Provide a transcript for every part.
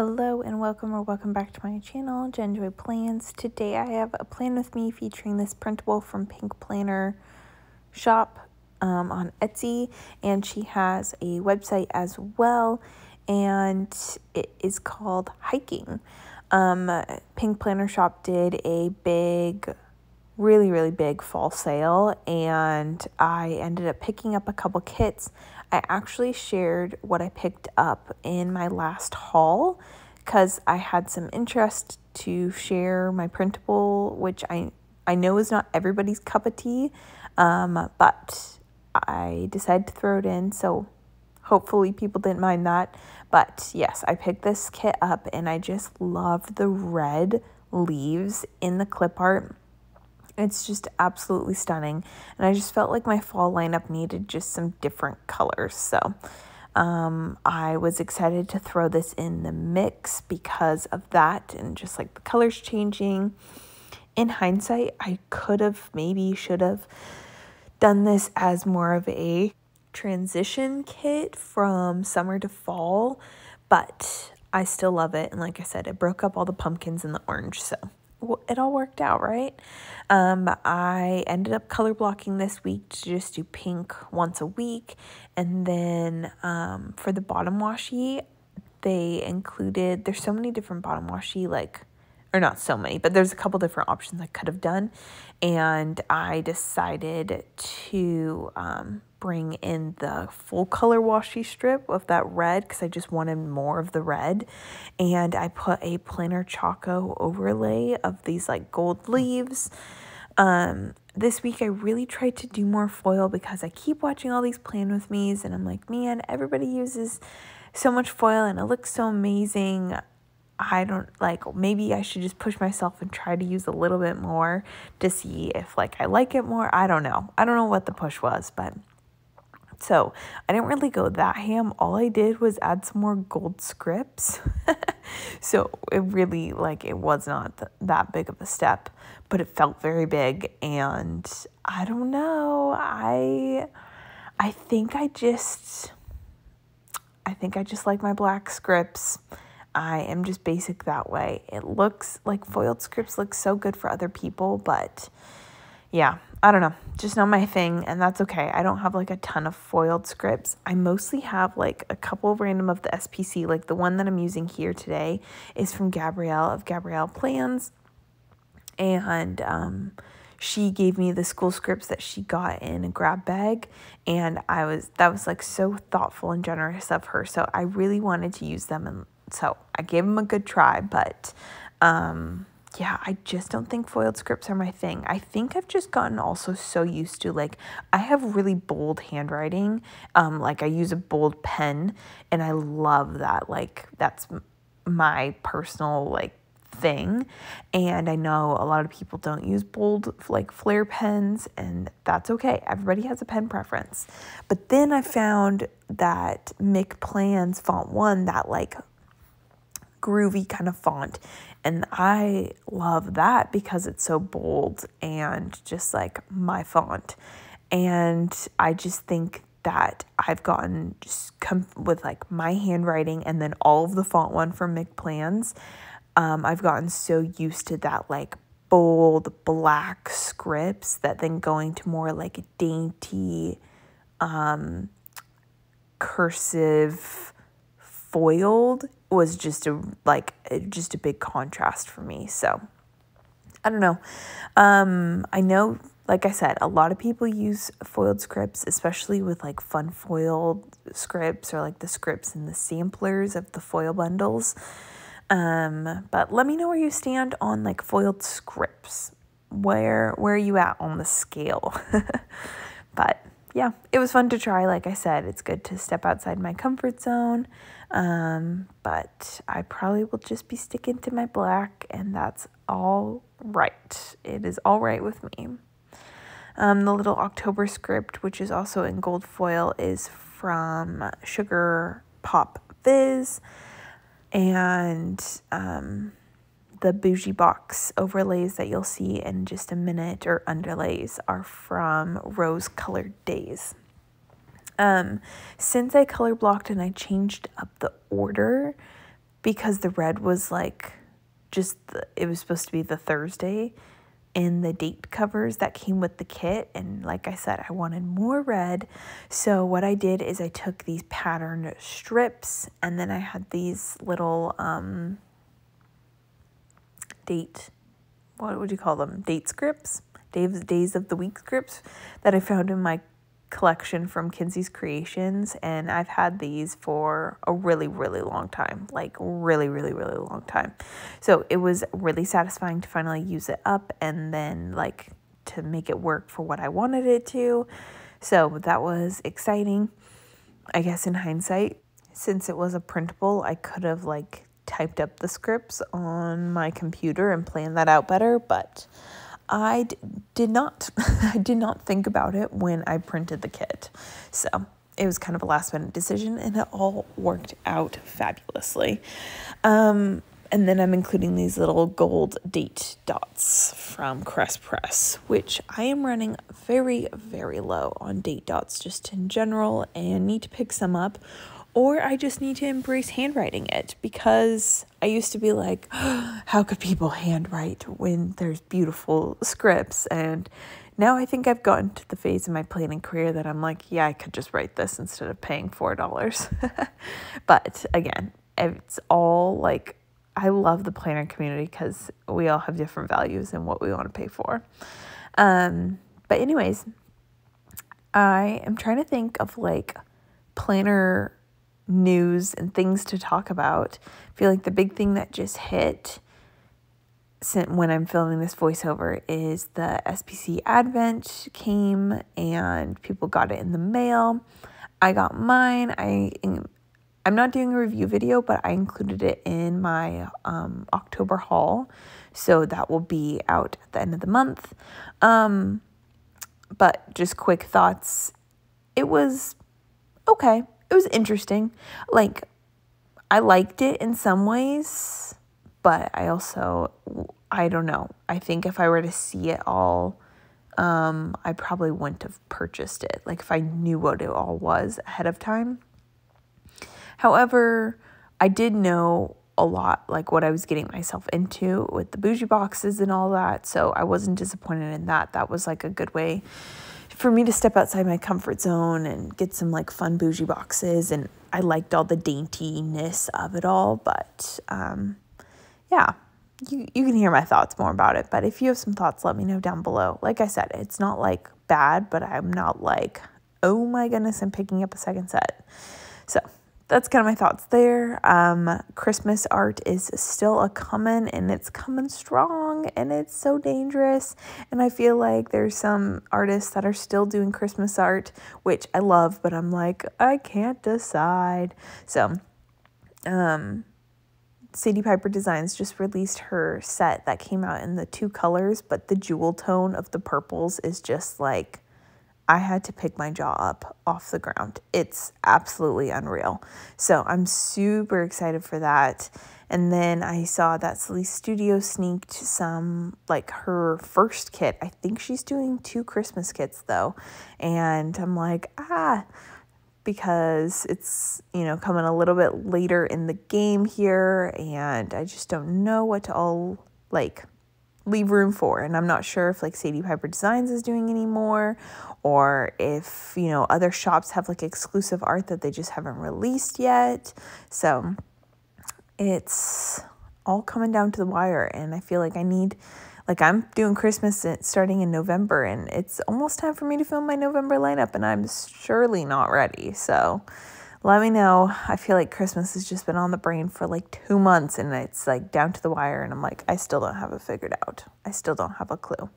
Hello and welcome or welcome back to my channel, Jenjoyplans. Today I have a plan with me featuring this printable from Pink Planner Shop on Etsy, and she has a website as well, and it is called Hiking. Pink Planner Shop did a big, really big fall sale, and I ended up picking up a couple kits. I actually shared what I picked up in my last haul because I had some interest to share my printable, which I know is not everybody's cup of tea, but I decided to throw it in, so hopefully people didn't mind that. But yes, I picked this kit up and I just love the red leaves in the clip art. It's just absolutely stunning, and I just felt like my fall lineup needed just some different colors, so I was excited to throw this in the mix because of that and just like the colors changing. In hindsight, I could have, maybe should have done this as more of a transition kit from summer to fall, but I still love it, and like I said, it broke up all the pumpkins and the orange, so it all worked out, right? I ended up color blocking this week to just do pink once a week, and then for the bottom washi, they included, there's so many different bottom washi, like, or not so many, but there's a couple different options I could have done, and I decided to bring in the full color washi strip of that red because I just wanted more of the red, and I put a planner choco overlay of these like gold leaves. This week I really tried to do more foil because I keep watching all these Plan With Me's and I'm like, man, everybody uses so much foil and it looks so amazing. I don't, like, maybe I should just push myself and try to use a little bit more to see if like I like it more. I don't know. I don't know what the push was, but so I didn't really go that ham. All I did was add some more gold scripts. So it really, like, it was not that big of a step, but it felt very big. And I don't know. I think I just like my black scripts. I am just basic that way. It looks like foiled scripts look so good for other people, but yeah, I don't know, just not my thing, and that's okay. I don't have like a ton of foiled scripts. I mostly have like a couple random of the SPC, like the one that I'm using here today is from Gabrielle of Gabrielle Plans, and she gave me the school scripts that she got in a grab bag, and that was like so thoughtful and generous of her, so I really wanted to use them, and so I gave them a good try, but yeah, I just don't think foiled scripts are my thing. I think I've just gotten also so used to, like, I have really bold handwriting. Like I use a bold pen and I love that. Like that's my personal like thing. And I know a lot of people don't use bold like flare pens, and that's okay. Everybody has a pen preference. But then I found that Mic Plans Font 1, that like groovy kind of font, and I love that because it's so bold and just like my font, and I just think that I've gotten just with like my handwriting and then all of the font one from Mic Plans, I've gotten so used to that like bold black scripts that then going to more like a dainty cursive foiled was just a big contrast for me. So I don't know. I know, like I said, a lot of people use foiled scripts, especially with like fun foiled scripts or like the scripts and the samplers of the foil bundles. But let me know where you stand on like foiled scripts. Where are you at on the scale? But yeah, it was fun to try. Like I said, it's good to step outside my comfort zone. But I probably will just be sticking to my black, and that's all right. It is all right with me. The little October script, which is also in gold foil, is from Sugar Pop Fizz, and the bougie box overlays that you'll see in just a minute, or underlays, are from Rose Colored Days. Since I color blocked and I changed up the order because the red was like just it was supposed to be the Thursday in the date covers that came with the kit, and like I said, I wanted more red. So what I did is I took these patterned strips, and then I had these little date, what would you call them, date scripts, days of the week scripts that I found in my collection from Kinsey's Creations. And I've had these for a really long time, like really long time. So it was really satisfying to finally use it up and then like to make it work for what I wanted it to. So that was exciting. I guess in hindsight, since it was a printable, I could have like typed up the scripts on my computer and planned that out better, but I did not. I did not think about it when I printed the kit. So it was kind of a last minute decision, and it all worked out fabulously. And then I'm including these little gold date dots from Crest Press, which I am running very low on date dots just in general and need to pick some up. Or I just need to embrace handwriting it, because I used to be like, oh, how could people handwrite when there's beautiful scripts? And now I think I've gotten to the phase in my planning career that I'm like, yeah, I could just write this instead of paying $4. But again, it's all like, I love the planner community because we all have different values and what we want to pay for. But anyways, I am trying to think of like planner news and things to talk about. I feel like the big thing that just hit when I'm filming this voiceover is the SPC Advent came and people got it in the mail. I got mine. I'm not doing a review video, but I included it in my October haul, so that will be out at the end of the month. But just quick thoughts. It was okay. It was interesting. Like, I liked it in some ways, but I also, I don't know. I think if I were to see it all, I probably wouldn't have purchased it. Like, if I knew what it all was ahead of time. However, I did know a lot, like what I was getting myself into with the bougie boxes and all that. So I wasn't disappointed in that. That was like a good way for me to step outside my comfort zone and get some like fun bougie boxes. And I liked all the daintiness of it all, but yeah, you can hear my thoughts more about it. But if you have some thoughts, let me know down below. Like I said, it's not like bad, but I'm not like, oh my goodness, I'm picking up a second set. So that's kind of my thoughts there. Christmas art is still a coming, and it's coming strong, and it's so dangerous. And I feel like there's some artists that are still doing Christmas art, which I love, but I'm like, I can't decide. So Sadie Piper Designs just released her set that came out in the 2 colors, but the jewel tone of the purples is just like, I had to pick my jaw up off the ground. It's absolutely unreal. So I'm super excited for that. And then I saw that Celise Studio sneaked some, like her first kit. I think she's doing 2 Christmas kits though. And I'm like, because it's, you know, coming a little bit later in the game here. And I just don't know what to all like leave room for. And I'm not sure if like Sadie Piper Designs is doing any more, or if, you know, other shops have like exclusive art that they just haven't released yet. So it's all coming down to the wire. And I feel like I need, like I'm doing Christmas starting in November, and it's almost time for me to film my November lineup, and I'm surely not ready. So let me know. I feel like Christmas has just been on the brain for like 2 months, and it's like down to the wire, and I'm like, I still don't have it figured out. I still don't have a clue.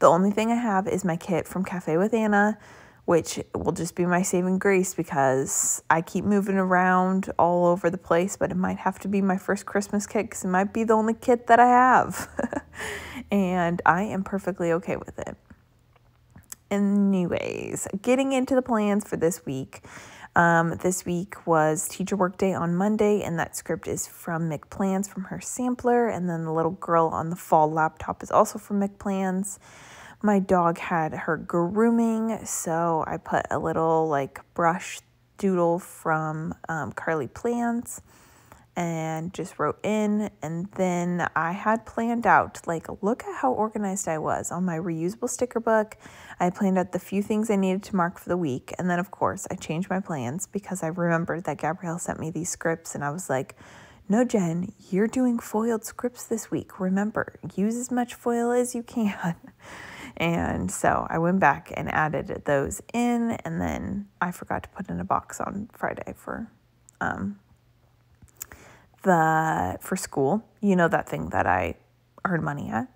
The only thing I have is my kit from Cafe with Anna, which will just be my saving grace because I keep moving around all over the place, but it might have to be my first Christmas kit because it might be the only kit that I have. And I am perfectly okay with it. Anyways, getting into the plans for this week. This week was teacher work day on Monday, and that script is from Mic Plans from her sampler. And then the little girl on the fall laptop is also from Mic Plans. My dog had her grooming, so I put a little like brush doodle from Carlea Plans. and just wrote in, and then I had planned out, like, look at how organized I was on my reusable sticker book. I planned out the few things I needed to mark for the week, and then of course I changed my plans because I remembered that Gabrielle sent me these scripts, and I was like, no, Jen, you're doing foiled scripts this week. Remember, use as much foil as you can. And so I went back and added those in, and then I forgot to put in a box on Friday for school. You know, that thing that I earn money at.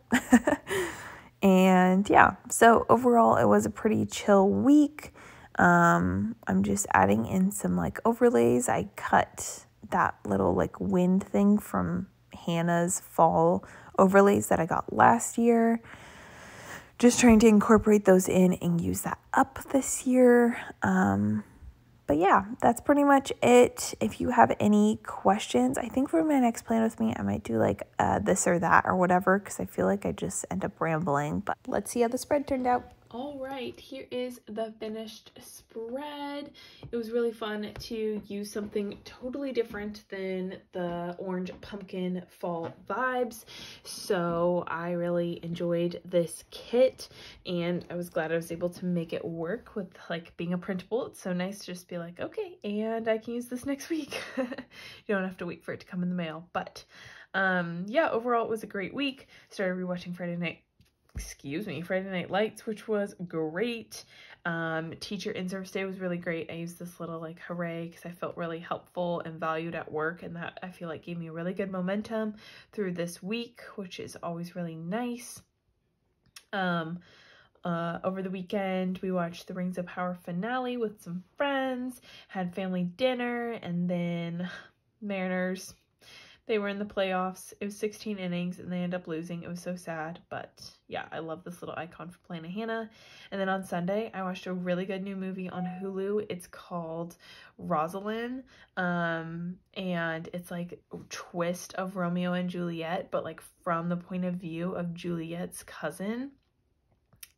And yeah, so overall it was a pretty chill week. I'm just adding in some like overlays. I cut that little like wind thing from Hannah's fall overlays that I got last year. Just trying to incorporate those in and use that up this year. But yeah, that's pretty much it. If you have any questions, I think for my next plan with me, I might do like this or that or whatever, because I feel like I just end up rambling. But let's see how the spread turned out. All right, here is the finished spread. It was really fun to use something totally different than the orange pumpkin fall vibes. So I really enjoyed this kit, and I was glad I was able to make it work with like being a printable. It's so nice to just be like, okay, and I can use this next week. You don't have to wait for it to come in the mail. But yeah, overall it was a great week. Started rewatching Friday Night Lights, which was great. Teacher in-service day was really great. I used this little like hooray because I felt really helpful and valued at work, and that I feel like gave me really good momentum through this week, which is always really nice. Over the weekend, we watched the Rings of Power finale with some friends, had family dinner, and then Mariners, they were in the playoffs. It was 16 innings and they ended up losing. It was so sad, but yeah, I love this little icon for PlannaHannah. And then on Sunday, I watched a really good new movie on Hulu. It's called Rosalind, and it's like a twist of Romeo and Juliet, but like from the point of view of Juliet's cousin.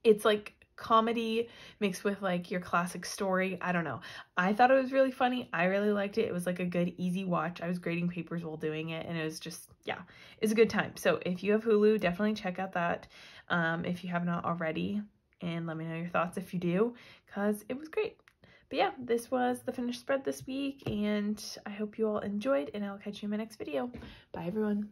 It's like comedy mixed with like your classic story. I don't know, I thought it was really funny. I really liked it. It was like a good easy watch. I was grading papers while doing it, and it was just, yeah, it's a good time. So if you have Hulu, definitely check out that if you have not already, and let me know your thoughts if you do, because it was great. But yeah, this was the finished spread this week, and I hope you all enjoyed, and I'll catch you in my next video. Bye everyone.